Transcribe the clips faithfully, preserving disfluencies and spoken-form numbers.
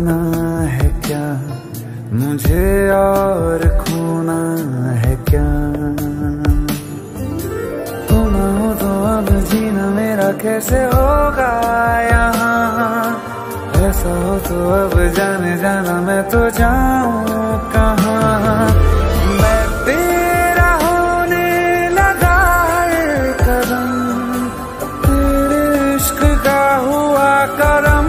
पाना है क्या, मुझे और खोना है क्या। तुम ना हो तो अब जीना मेरा कैसे होगा यहाँ, ऐसा हो तो अब जाने जाना मैं तो जाऊँ कहाँ। मैं तेरा होने लगा है कदम, तेरे इश्क का हुआ करम।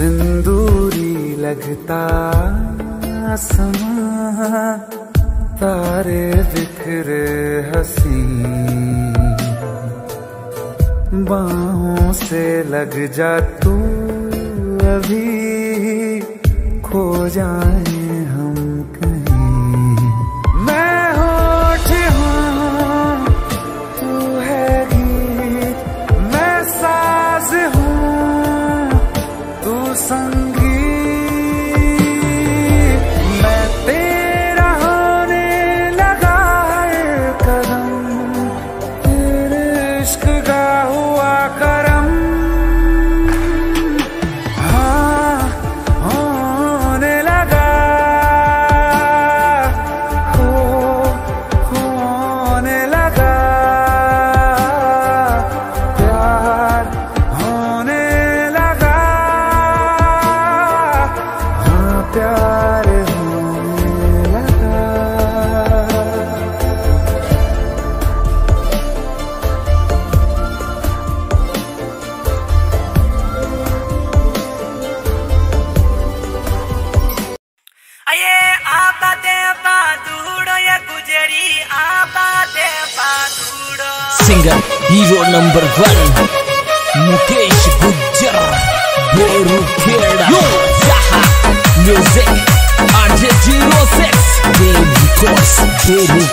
सिंदूरी लगता आसमां, तारे बिखरे हसी। बाहों से लग जा तू अभी, खो जाए हम कहीं। मैं होठ हूँ तू है गीत, मैं साज हूँ संगीत। मैं तेरा होने लगा है कदम, तेरे इश्क का हुआ करम। हाँ होने लगा, हो होने लगा प्यार, होने लगा प्यार, होने लगा। अये आबादे बादूड़ो ये गुजरी, आबादे बादूड़ो। Singer hero number one Mukesh Gujjar Berukheda music R J zero six Dave Course Dave